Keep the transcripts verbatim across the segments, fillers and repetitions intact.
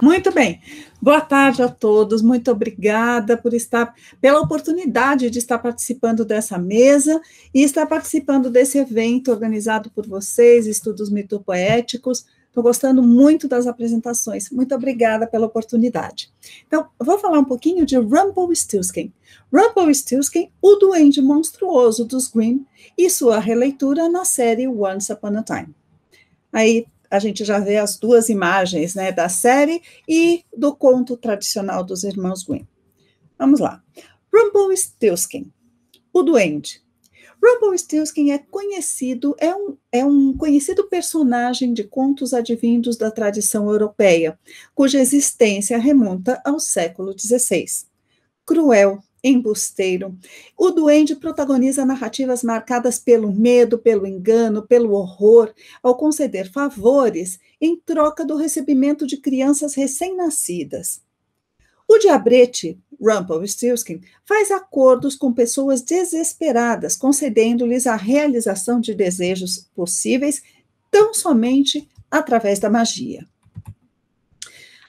Muito bem, boa tarde a todos, muito obrigada por estar, pela oportunidade de estar participando dessa mesa e estar participando desse evento organizado por vocês, Estudos Mitopoéticos. Estou gostando muito das apresentações, muito obrigada pela oportunidade. Então, eu vou falar um pouquinho de Rumpelstiltskin. Rumpelstiltskin, o duende monstruoso dos Grimm, e sua releitura na série Once Upon a Time. Aí a gente já vê as duas imagens, né, da série e do conto tradicional dos irmãos Grimm. Vamos lá. Rumpelstiltskin, o duende. Rumpelstiltskin é conhecido, é um, é um conhecido personagem de contos advindos da tradição europeia, cuja existência remonta ao século dezesseis. Cruel, embusteiro, o duende protagoniza narrativas marcadas pelo medo, pelo engano, pelo horror, ao conceder favores em troca do recebimento de crianças recém-nascidas. O diabrete, Rumpelstiltskin, faz acordos com pessoas desesperadas, concedendo-lhes a realização de desejos possíveis tão somente através da magia.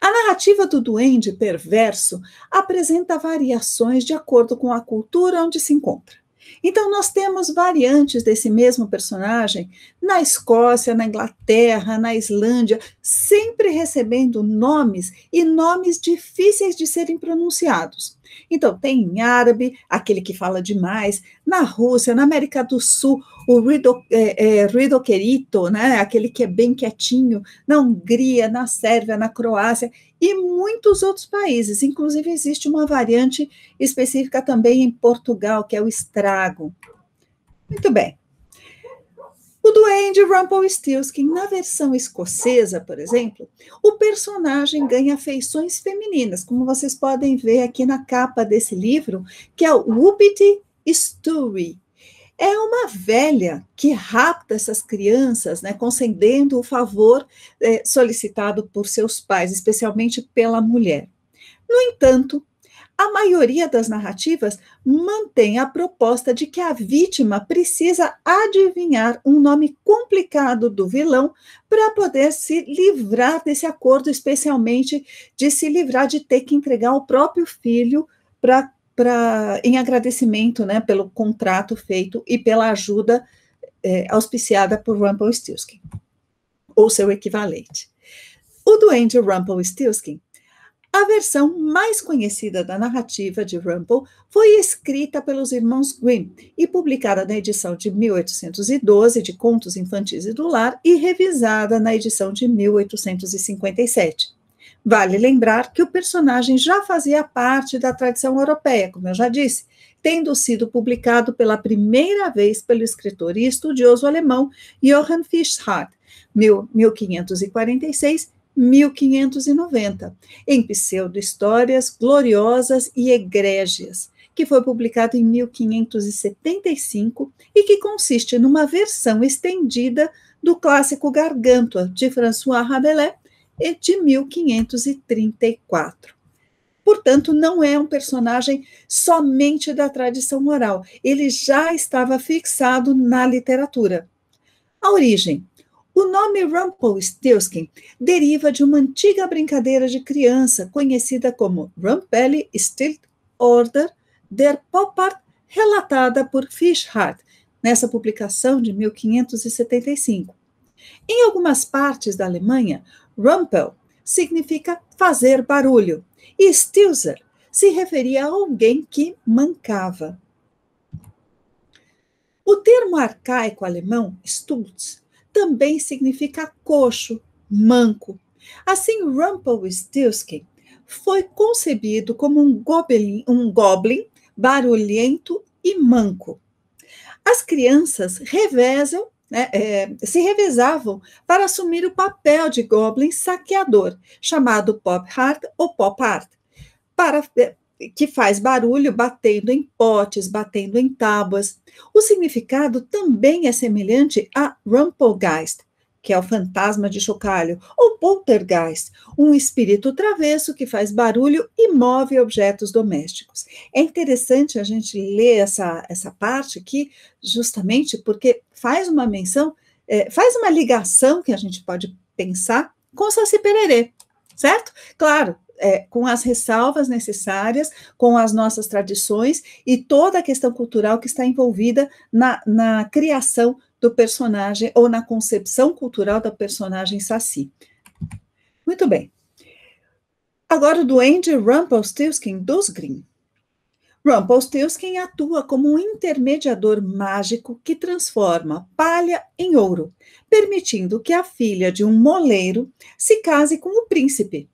A narrativa do duende perverso apresenta variações de acordo com a cultura onde se encontra. Então, nós temos variantes desse mesmo personagem na Escócia, na Inglaterra, na Islândia, sempre recebendo nomes e nomes difíceis de serem pronunciados. Então, tem em árabe, aquele que fala demais, na Rússia, na América do Sul, o ruido, é, é, ruido querido, né? Aquele que é bem quietinho, na Hungria, na Sérvia, na Croácia e muitos outros países. Inclusive, existe uma variante específica também em Portugal, que é o estrago. Muito bem. O duende Rumpelstiltskin, na versão escocesa, por exemplo, o personagem ganha feições femininas, como vocês podem ver aqui na capa desse livro, que é o Whoopity Story. É uma velha que rapta essas crianças, né, concedendo o favor eh, solicitado por seus pais, especialmente pela mulher. No entanto, a maioria das narrativas mantém a proposta de que a vítima precisa adivinhar um nome complicado do vilão para poder se livrar desse acordo, especialmente de se livrar de ter que entregar o próprio filho pra, pra, em agradecimento, né, pelo contrato feito e pela ajuda é, auspiciada por Rumpelstiltskin, ou seu equivalente. O duende Rumpelstiltskin, a versão mais conhecida da narrativa de Rumpel, foi escrita pelos irmãos Grimm e publicada na edição de mil oitocentos e doze de Contos Infantis e do Lar e revisada na edição de mil oitocentos e cinquenta e sete. Vale lembrar que o personagem já fazia parte da tradição europeia, como eu já disse, tendo sido publicado pela primeira vez pelo escritor e estudioso alemão Johann Fischart, mil quinhentos e quarenta e seis, mil quinhentos e noventa, em Pseudo-Histórias Gloriosas e Egrégias, que foi publicado em mil quinhentos e setenta e cinco e que consiste numa versão estendida do clássico Gargantua, de François Rabelais, de mil quinhentos e trinta e quatro. Portanto, não é um personagem somente da tradição oral, ele já estava fixado na literatura. A origem. O nome Rumpelstiltskin deriva de uma antiga brincadeira de criança conhecida como Rumpelstilz oder der Popper, relatada por Fischart, nessa publicação de mil quinhentos e setenta e cinco. Em algumas partes da Alemanha, Rumpel significa fazer barulho e Stilzer se referia a alguém que mancava. O termo arcaico alemão, Stutz, também significa coxo, manco. Assim, Rumpelstiltskin foi concebido como um goblin, um goblin barulhento e manco. As crianças revezam, né, é, se revezavam para assumir o papel de goblin saqueador, chamado Pop Art ou Pop Art, para... que faz barulho batendo em potes, batendo em tábuas. O significado também é semelhante a Rumpelgeist, que é o fantasma de chocalho, ou poltergeist, um espírito travesso que faz barulho e move objetos domésticos. É interessante a gente ler essa, essa parte aqui, justamente porque faz uma menção, é, faz uma ligação que a gente pode pensar com Saci Pererê, certo? Claro, é, com as ressalvas necessárias, com as nossas tradições e toda a questão cultural que está envolvida na, na criação do personagem ou na concepção cultural da personagem Saci. Muito bem. Agora o duende Rumpelstiltskin dos Grimm. Rumpelstiltskin atua como um intermediador mágico que transforma palha em ouro, permitindo que a filha de um moleiro se case com o príncipe.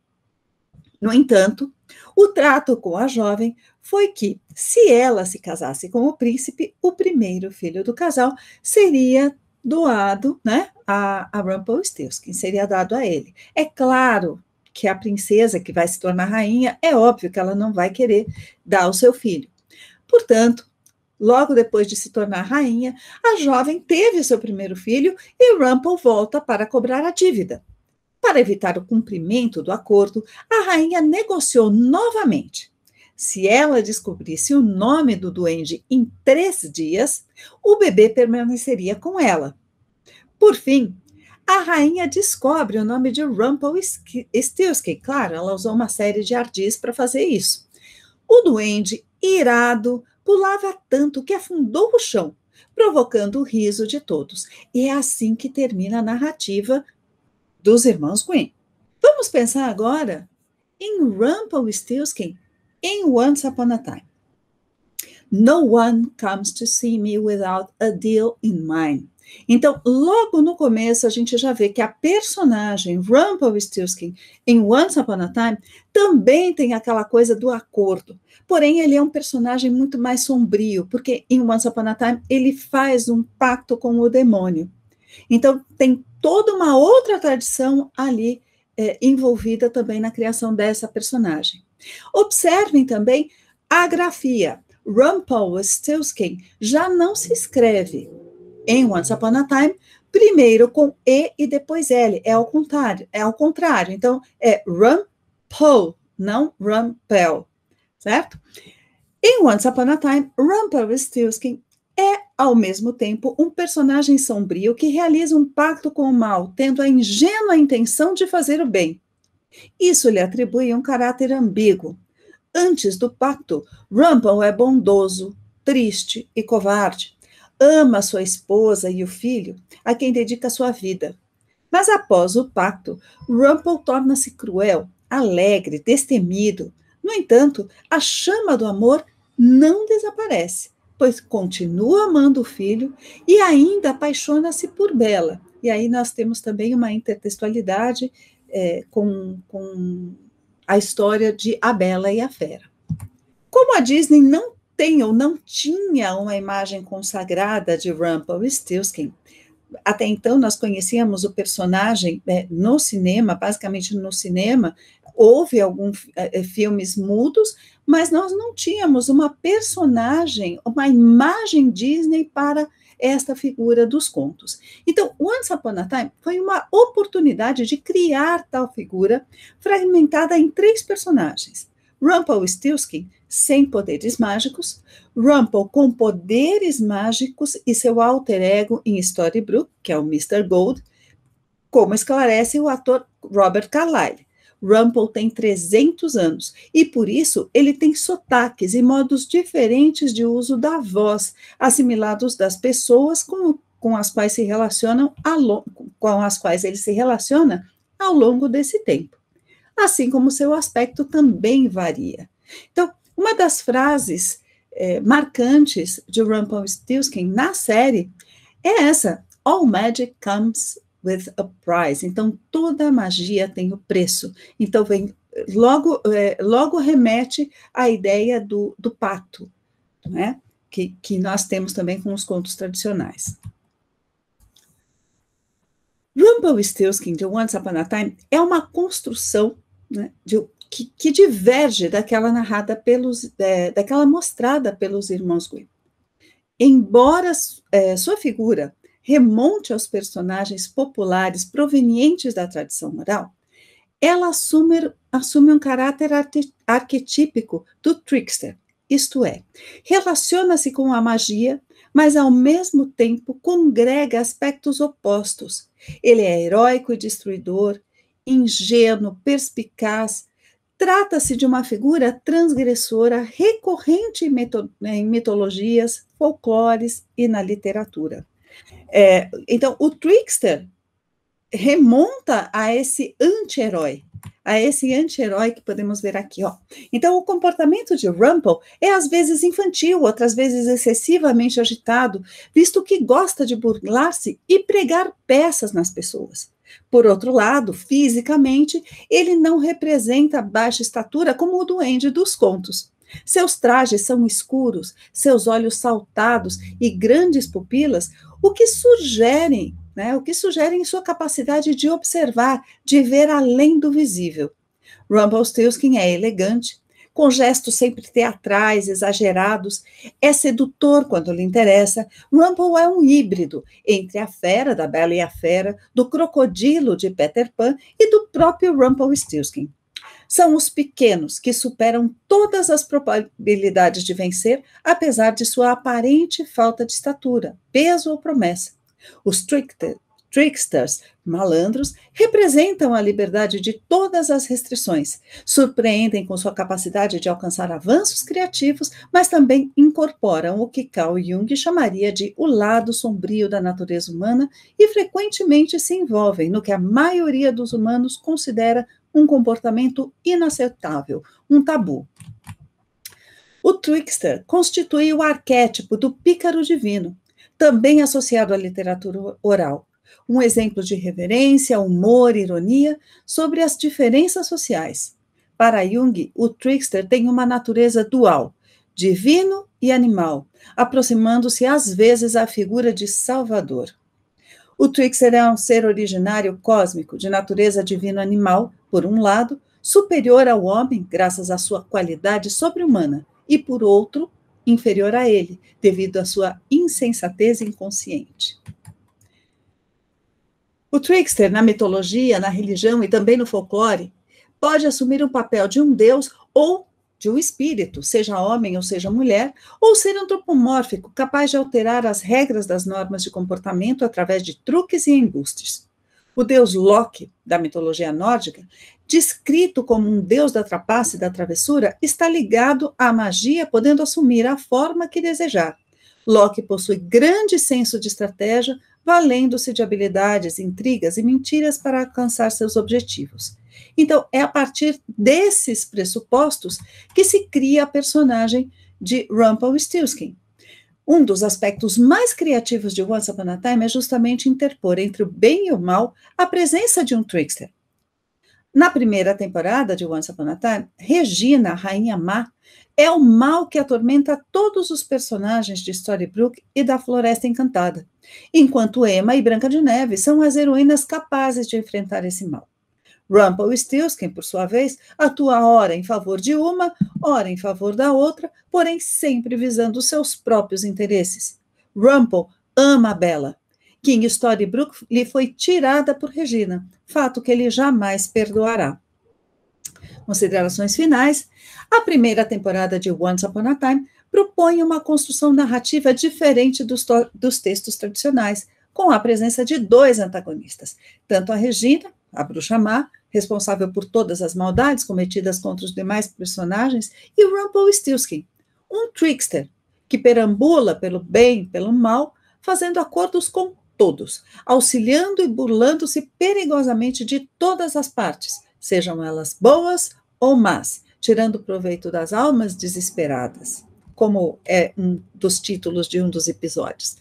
No entanto, o trato com a jovem foi que, se ela se casasse com o príncipe, o primeiro filho do casal seria doado, né, a, a Rumpelstiltskin, seria dado a ele. É claro que a princesa que vai se tornar rainha, é óbvio que ela não vai querer dar ao seu filho. Portanto, logo depois de se tornar rainha, a jovem teve o seu primeiro filho e Rumpel volta para cobrar a dívida. Para evitar o cumprimento do acordo, a rainha negociou novamente. Se ela descobrisse o nome do duende em três dias, o bebê permaneceria com ela. Por fim, a rainha descobre o nome de Rumpelstiltskin. Claro, ela usou uma série de ardis para fazer isso. O duende, irado, pulava tanto que afundou o chão, provocando o riso de todos. E é assim que termina a narrativa dos irmãos Grimm. Vamos pensar agora em Rumpelstiltskin em Once Upon a Time. No one comes to see me without a deal in mind. Então, logo no começo, a gente já vê que a personagem Rumpelstiltskin em Once Upon a Time também tem aquela coisa do acordo. Porém, ele é um personagem muito mais sombrio, porque em Once Upon a Time ele faz um pacto com o demônio. Então, tem toda uma outra tradição ali é, envolvida também na criação dessa personagem. Observem também a grafia. Rumpelstiltskin já não se escreve em Once Upon a Time, primeiro com E e depois L. É ao contrário. É ao contrário. Então, é Rumpel, não Rumpel, certo? Em Once Upon a Time, Rumpelstiltskin é, ao mesmo tempo, um personagem sombrio que realiza um pacto com o mal, tendo a ingênua intenção de fazer o bem. Isso lhe atribui um caráter ambíguo. Antes do pacto, Rumpel é bondoso, triste e covarde. Ama sua esposa e o filho, a quem dedica sua vida. Mas após o pacto, Rumpel torna-se cruel, alegre, destemido. No entanto, a chama do amor não desaparece, pois continua amando o filho e ainda apaixona-se por Bela. E aí nós temos também uma intertextualidade é, com, com a história de A Bela e a Fera. Como a Disney não tem ou não tinha uma imagem consagrada de Rumpelstiltskin, até então nós conhecíamos o personagem é, no cinema, basicamente no cinema, houve alguns é, filmes mudos, mas nós não tínhamos uma personagem, uma imagem Disney para esta figura dos contos. Então, Once Upon a Time foi uma oportunidade de criar tal figura fragmentada em três personagens. Rumpelstiltskin, sem poderes mágicos, Rumpel com poderes mágicos e seu alter ego em Storybrooke, que é o mister Gold, como esclarece o ator Robert Carlyle. Rumpel tem trezentos anos e, por isso, ele tem sotaques e modos diferentes de uso da voz, assimilados das pessoas com, com, as, quais se relacionam ao, com as quais ele se relaciona ao longo desse tempo. Assim como seu aspecto também varia. Então, uma das frases eh, marcantes de Rumpelstiltskin na série é essa: All magic comes with a price. Então, toda magia tem o preço. Então, vem, logo, é, logo remete à ideia do, do pacto, né? que, que nós temos também com os contos tradicionais. Rumpelstiltskin, de Once Upon a Time, é uma construção, né, de, que, que diverge daquela narrada pelos, é, daquela mostrada pelos irmãos Grimm. Embora é, sua figura remonte aos personagens populares provenientes da tradição oral, ela assume, assume um caráter arte, arquetípico do trickster, isto é, relaciona-se com a magia, mas ao mesmo tempo congrega aspectos opostos. Ele é heróico e destruidor, ingênuo, perspicaz. Trata-se de uma figura transgressora recorrente em mitologias, folclores e na literatura. É, então, o trickster remonta a esse anti-herói, a esse anti-herói que podemos ver aqui, ó. Então, o comportamento de Rumpel é às vezes infantil, outras vezes excessivamente agitado, visto que gosta de burlar-se e pregar peças nas pessoas. Por outro lado, fisicamente, ele não representa baixa estatura como o duende dos contos. Seus trajes são escuros, seus olhos saltados e grandes pupilas, o que sugerem Né, o que sugere sua capacidade de observar, de ver além do visível. Rumpelstiltskin é elegante, com gestos sempre teatrais, exagerados, é sedutor quando lhe interessa. Rumpel é um híbrido entre a fera da Bela e a Fera, do crocodilo de Peter Pan e do próprio Rumpelstiltskin. São os pequenos que superam todas as probabilidades de vencer, apesar de sua aparente falta de estatura, peso ou promessa. Os trickster, tricksters, malandros, representam a liberdade de todas as restrições, surpreendem com sua capacidade de alcançar avanços criativos, mas também incorporam o que Carl Jung chamaria de o lado sombrio da natureza humana e frequentemente se envolvem no que a maioria dos humanos considera um comportamento inaceitável, um tabu. O trickster constitui o arquétipo do pícaro divino, também associado à literatura oral, um exemplo de reverência, humor, ironia sobre as diferenças sociais. Para Jung, o trickster tem uma natureza dual, divino e animal, aproximando-se às vezes à figura de Salvador. O trickster é um ser originário cósmico, de natureza divino-animal, por um lado, superior ao homem, graças à sua qualidade sobre-humana, e por outro, inferior a ele, devido à sua insensatez inconsciente. O trickster, na mitologia, na religião e também no folclore, pode assumir o papel de um deus ou de um espírito, seja homem ou seja mulher, ou ser antropomórfico, capaz de alterar as regras das normas de comportamento através de truques e embustes. O deus Loki, da mitologia nórdica, descrito como um deus da trapaça e da travessura, está ligado à magia, podendo assumir a forma que desejar. Loki possui grande senso de estratégia, valendo-se de habilidades, intrigas e mentiras para alcançar seus objetivos. Então, é a partir desses pressupostos que se cria a personagem de Rumpelstiltskin. Um dos aspectos mais criativos de Once Upon a Time é justamente interpor entre o bem e o mal a presença de um trickster. Na primeira temporada de Once Upon a Time, Regina, a rainha má, é o mal que atormenta todos os personagens de Storybrooke e da Floresta Encantada, enquanto Emma e Branca de Neve são as heroínas capazes de enfrentar esse mal. Rumpelstiltskin, por sua vez, atua ora em favor de uma, ora em favor da outra, porém sempre visando seus próprios interesses. Rumpel ama a Bela, que em Storybrooke lhe foi tirada por Regina, fato que ele jamais perdoará. Considerações finais. A primeira temporada de Once Upon a Time propõe uma construção narrativa diferente dos, dos textos tradicionais, com a presença de dois antagonistas, tanto a Regina, a bruxa má, responsável por todas as maldades cometidas contra os demais personagens, e Rumpelstiltskin, um trickster que perambula pelo bem e pelo mal, fazendo acordos com todos, auxiliando e burlando-se perigosamente de todas as partes, sejam elas boas ou más, tirando proveito das almas desesperadas, como é um dos títulos de um dos episódios.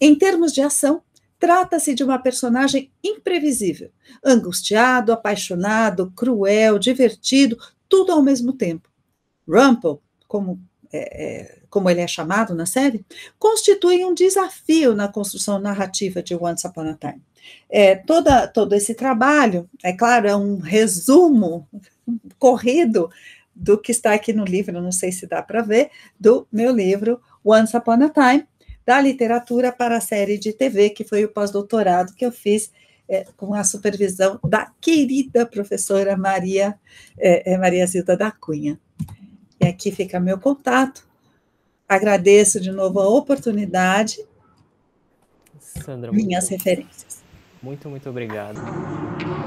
Em termos de ação, trata-se de uma personagem imprevisível, angustiado, apaixonado, cruel, divertido, tudo ao mesmo tempo. Rumpel, como, é, como ele é chamado na série, constitui um desafio na construção narrativa de Once Upon a Time. É, toda, todo esse trabalho, é claro, é um resumo corrido do que está aqui no livro, não sei se dá para ver, do meu livro Once Upon a Time, da literatura para a série de T V, que foi o pós-doutorado que eu fiz é, com a supervisão da querida professora Maria, é, Maria Zilda da Cunha. E aqui fica meu contato. Agradeço de novo a oportunidade. Sandra, minhas muito, referências. Muito, muito obrigado.